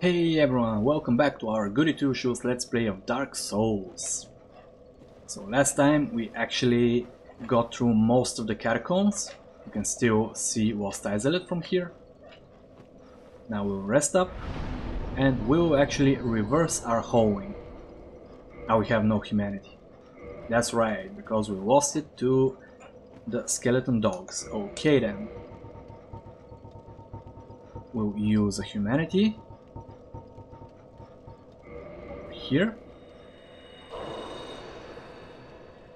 Hey everyone, welcome back to our goody two shoes let's play of Dark Souls. So last time we actually got through most of the catacombs. You can still see Lost Izalith from here. Now we'll rest up and we'll actually reverse our hoeing. Now we have no humanity. That's right, because we lost it to the Skeleton Dogs. Okay then. We'll use a humanity. Here.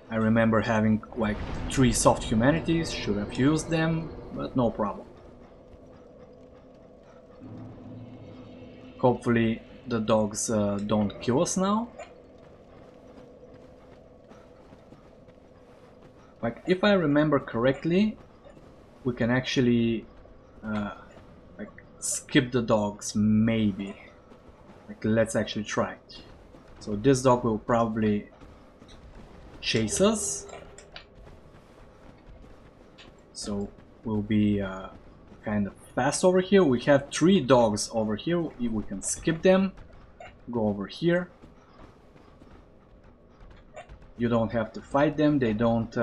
I remember having like 3 soft humanities, should have used them, but no problem. Hopefully the dogs don't kill us now. Like if I remember correctly, we can actually like skip the dogs maybe. Like let's actually try it. So this dog will probably chase us, so we'll be kind of fast over here. We have 3 dogs over here, we can skip them, go over here. You don't have to fight them, they don't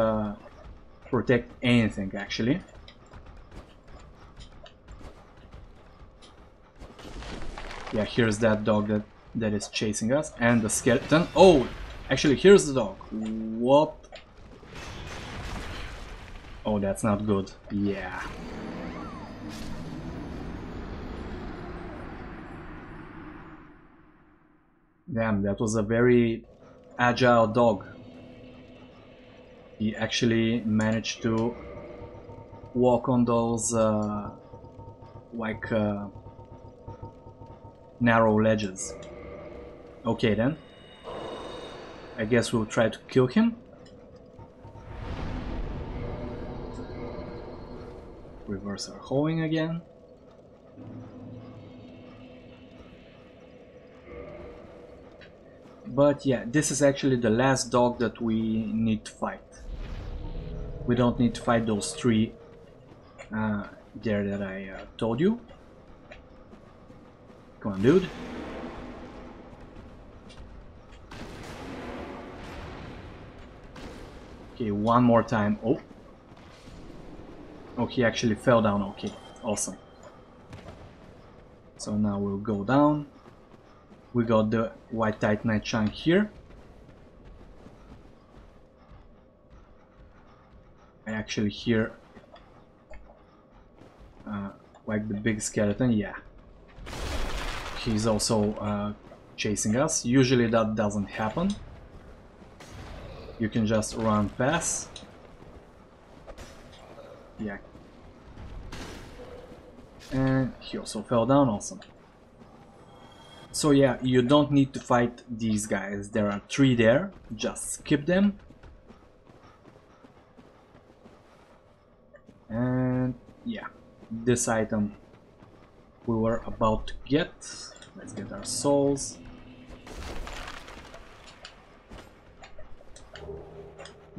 protect anything actually. Yeah, here's that dog that is chasing us, and the skeleton. Oh, actually, here's the dog. What? Oh, that's not good. Yeah. Damn, that was a very agile dog. He actually managed to walk on those, narrow ledges. Okay then. I guess we'll try to kill him. Reverse our hoeing again. But yeah, this is actually the last dog that we need to fight. We don't need to fight those 3 there that I told you. Come on, dude. Okay, one more time. Oh. Oh, he actually fell down. Okay, awesome. So now we'll go down. We got the white Titanite chunk here. I actually hear like the big skeleton. Yeah. He's also chasing us. Usually that doesn't happen. You can just run past. Yeah. And he also fell down. Awesome. So yeah, you don't need to fight these guys. There are 3 there. Just skip them. And yeah, this item we were about to get. Let's get our souls.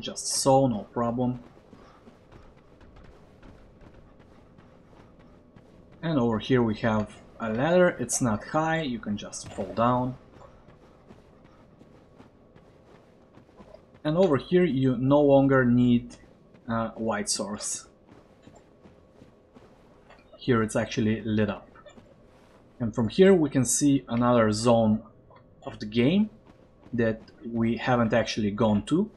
Just soul, no problem. And over here we have a ladder. It's not high, you can just fall down. And over here you no longer need white source. Here it's actually lit up. And from here we can see another zone of the game that we haven't actually gone to,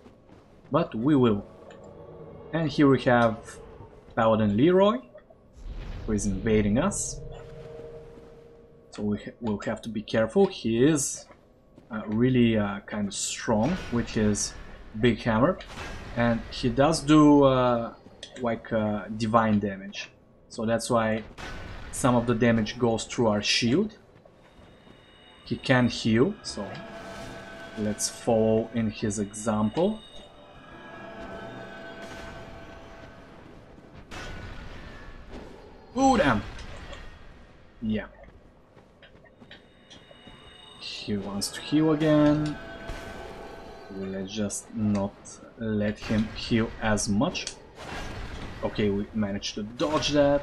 but we will. And here we have Paladin Leeroy, who is invading us. So we'll have to be careful. He is really kind of strong with his big hammer, and he does do divine damage. So that's why some of the damage goes through our shield. He can heal, so let's follow in his example. Ooh, damn! Yeah. He wants to heal again. Let's just not let him heal as much. Okay, we managed to dodge that.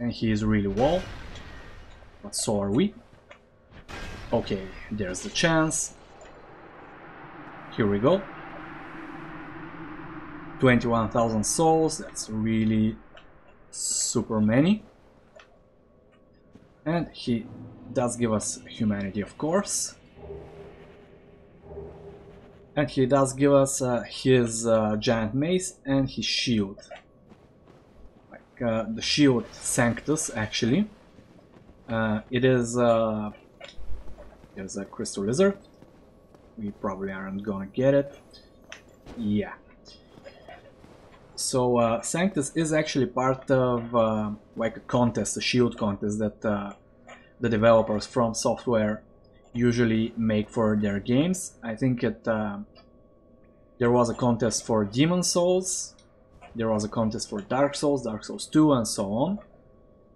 And he is really wall. But so are we. Okay, there's the chance. Here we go. 21,000 souls, that's really super many. And he does give us humanity, of course. And he does give us his giant mace and his shield. Like the shield Sanctus, actually. It is... there's a crystal lizard. We probably aren't gonna get it. Yeah. So Sanctus is actually part of like a contest, a shield contest that the developers from software usually make for their games. I think it there was a contest for Demon Souls, there was a contest for Dark Souls, Dark Souls 2 and so on.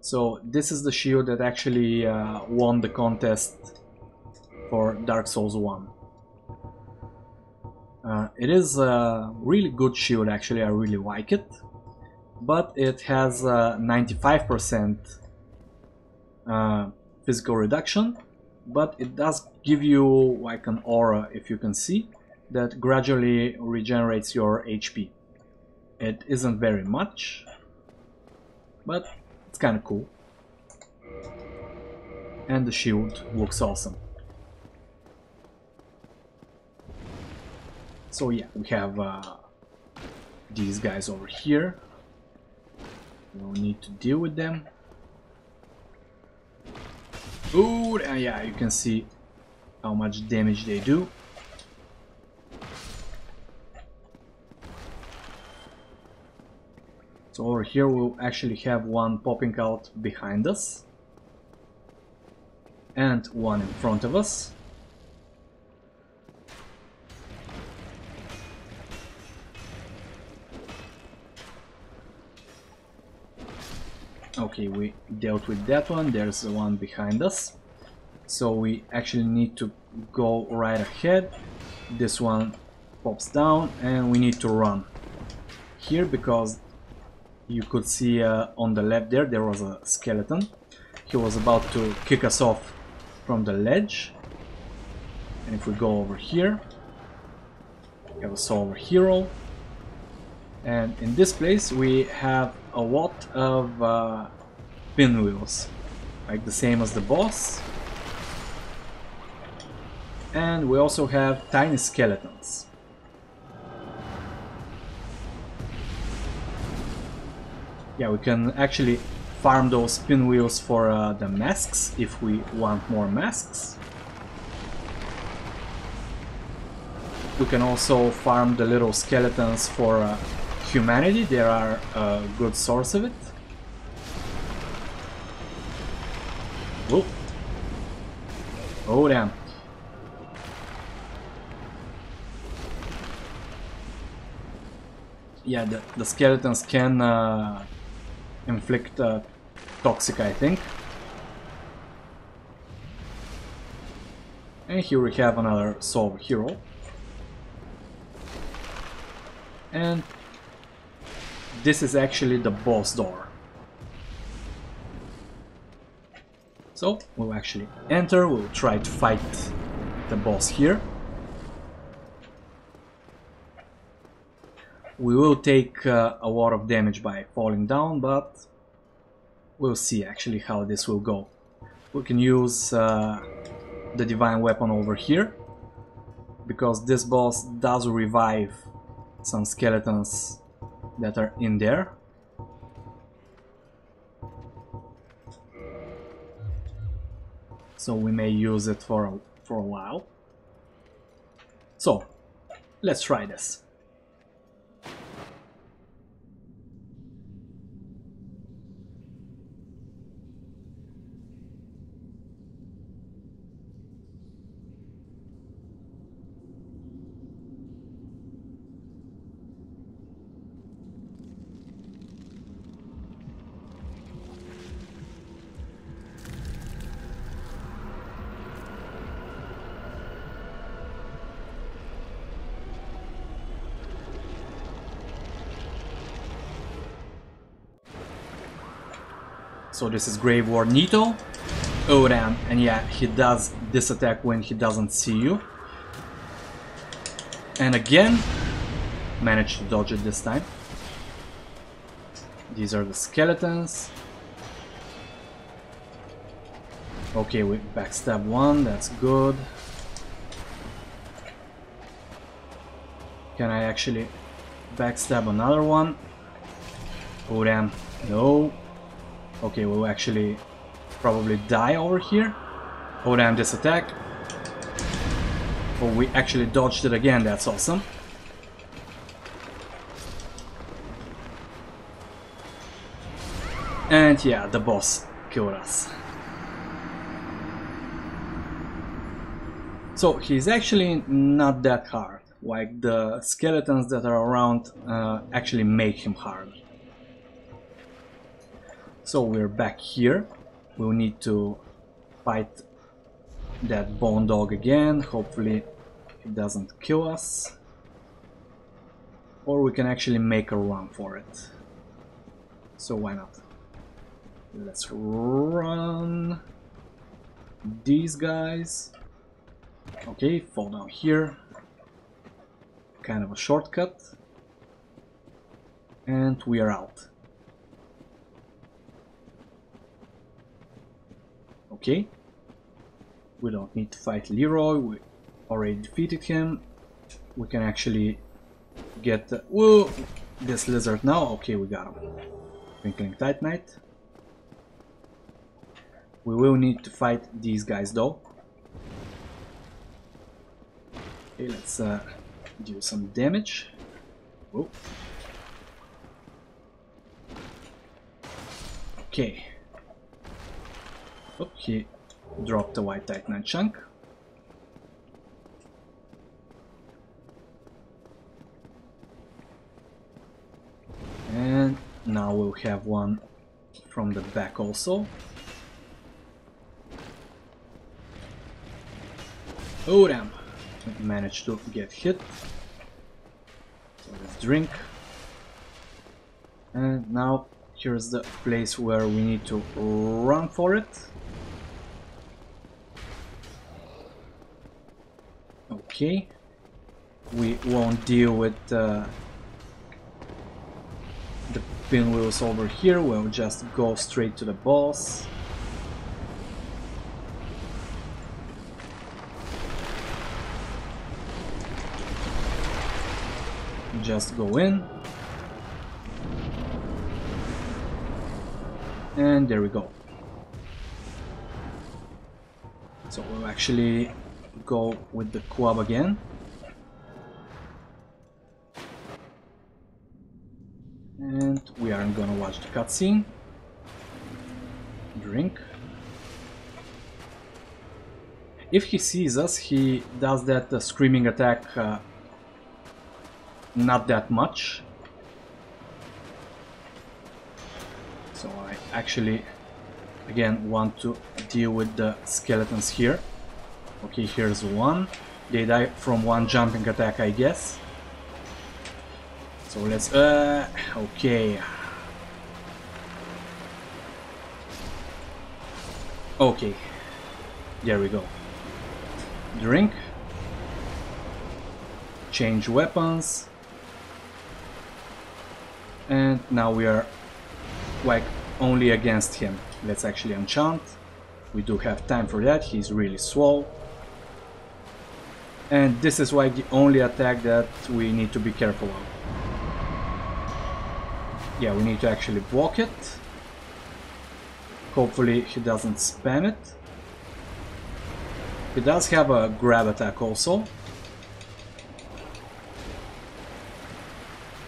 So this is the shield that actually won the contest for Dark Souls 1. It is a really good shield, actually. I really like it, but it has 95% physical reduction, but it does give you like an aura, if you can see, that gradually regenerates your HP. It isn't very much, but it's kind of cool, and the shield looks awesome. So yeah, we have these guys over here. We'll need to deal with them. Ooh, and yeah, you can see how much damage they do. So over here we'll actually have one popping out behind us. And one in front of us. Okay, we dealt with that one. There's the one behind us. So we actually need to go right ahead. This one pops down and we need to run here, because you could see on the left there was a skeleton. He was about to kick us off from the ledge. And if we go over here, we have a solar hero. And in this place we have a lot of pinwheels, like the same as the boss. And we also have tiny skeletons. Yeah, we can actually farm those pinwheels for the masks, if we want more masks. We can also farm the little skeletons for humanity. There are a good source of it. Whoa. Oh damn. Yeah, the skeletons can inflict toxic, I think. And here we have another soul hero. And this is actually the boss door. So we'll actually enter, we'll try to fight the boss here. We will take a lot of damage by falling down, but we'll see actually how this will go. We can use the divine weapon over here, because this boss does revive some skeletons that are in there. So we may use it for a while. So let's try this. So this is Grave Warpick. Oran, and yeah, he does this attack when he doesn't see you. And again, managed to dodge it this time. These are the skeletons. Okay, we backstab one, that's good. Can I actually backstab another one? Oh damn, no. Okay, we'll actually probably die over here. Oh damn, this attack. Oh, we actually dodged it again, that's awesome. And yeah, the boss killed us. So he's actually not that hard. Like, the skeletons that are around actually make him hard. So we're back here. We'll need to fight that bone dog again. Hopefully he doesn't kill us. Or we can actually make a run for it. So why not? Let's run these guys. Okay, fall down here. Kind of a shortcut, and we are out. Okay, we don't need to fight Leeroy, we already defeated him. We can actually get the, whoa, this lizard now. Okay, we got him. Twinkling Titanite. We will need to fight these guys though. Okay, let's do some damage. Whoa. Okay. Oh, he dropped the white titanite chunk. And now we'll have one from the back also. Oh damn. Managed to get hit. So let's drink. And now here's the place where we need to run for it. Okay. We won't deal with the pinwheels over here. We'll just go straight to the boss. Just go in, and there we go. So we'll actually go with the club again, and we aren't gonna watch the cutscene. Drink. If he sees us, he does that screaming attack. Not that much. So I actually again want to deal with the skeletons here. Okay, here's one. They die from one jumping attack, I guess. So let's okay. Okay. There we go. Drink. Change weapons. And now we are like only against him. Let's actually enchant. We do have time for that. He's really slow. And this is like the only attack that we need to be careful of. Yeah, we need to actually block it. Hopefully he doesn't spam it. He does have a grab attack also.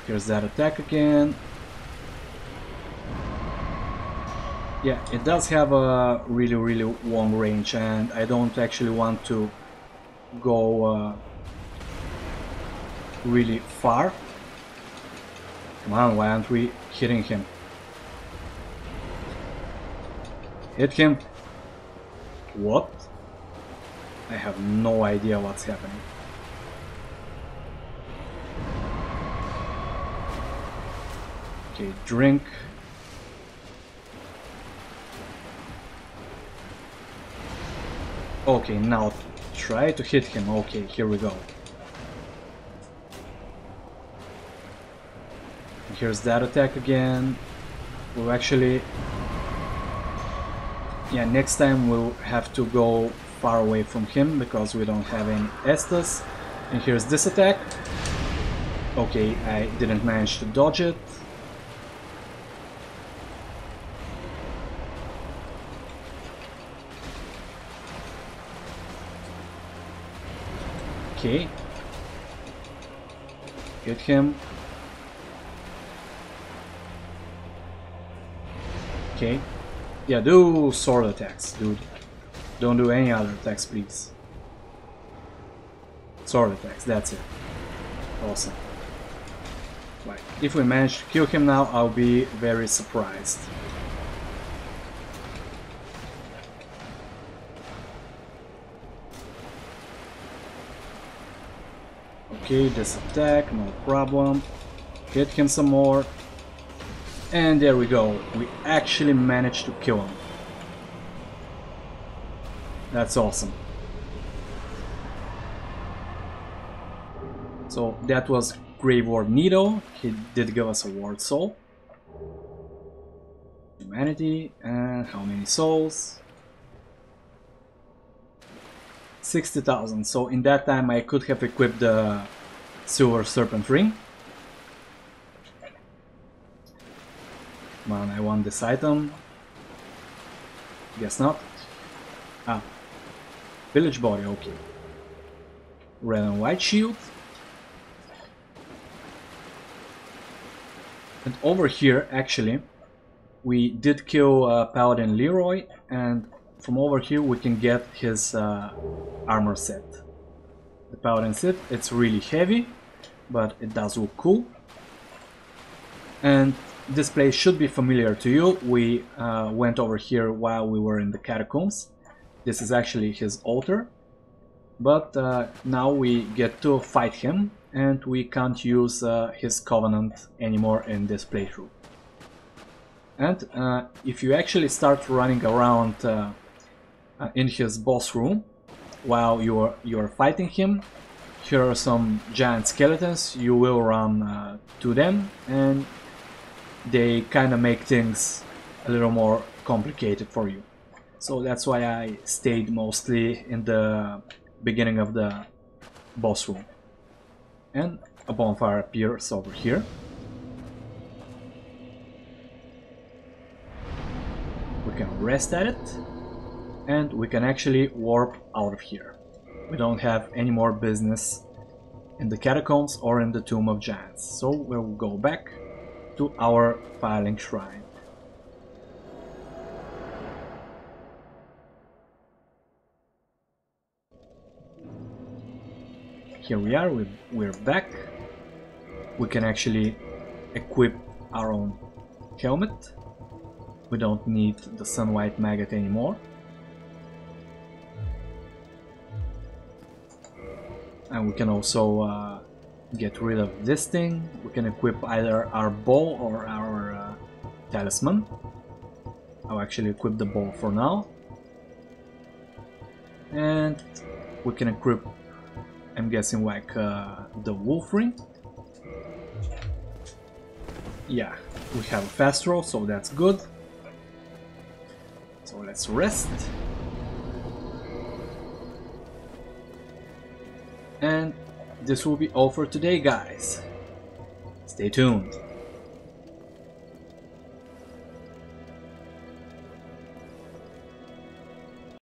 Here's that attack again. Yeah, it does have a really, really long range, and I don't actually want to go really far. Come on, why aren't we hitting him? Hit him. What? I have no idea what's happening. Okay, drink. Okay, now try to hit him. Okay, here we go. Here's that attack again. We'll actually... yeah, next time we'll have to go far away from him because we don't have any Estus. And here's this attack. Okay, I didn't manage to dodge it. Okay. Hit him. Okay. Yeah, do sword attacks, dude. Don't do any other attacks, please. Sword attacks, that's it. Awesome. Like, if we manage to kill him now, I'll be very surprised. Okay, this attack, no problem. Hit him some more. And there we go. We actually managed to kill him. That's awesome. So that was Gravelord Nito. He did give us a Ward Soul. Humanity. And how many souls? 60,000. So in that time I could have equipped the silver serpent ring. Man, I want this item. Guess not. Ah. Village body, okay. Red and white shield. And over here, actually, we did kill Paladin Leeroy, and from over here we can get his armor set. The Paladin set, it's really heavy, but it does look cool. And this place should be familiar to you. We went over here while we were in the Catacombs. This is actually his altar. But now we get to fight him, and we can't use his covenant anymore in this playthrough. And if you actually start running around in his boss room while you're fighting him, here are some giant skeletons. You will run to them, and they kind of make things a little more complicated for you. So that's why I stayed mostly in the beginning of the boss room. And a bonfire appears over here. We can rest at it, and we can actually warp out of here. We don't have any more business in the Catacombs or in the Tomb of Giants, so we'll go back to our Filing Shrine. Here we are, we're back. We can actually equip our own helmet. We don't need the Sunwhite Maggot anymore. And we can also get rid of this thing. We can equip either our bow or our talisman. I'll actually equip the bow for now. And we can equip, I'm guessing, like the wolf ring. Yeah, we have a fast roll, so that's good. So let's rest. And this will be all for today, guys. Stay tuned.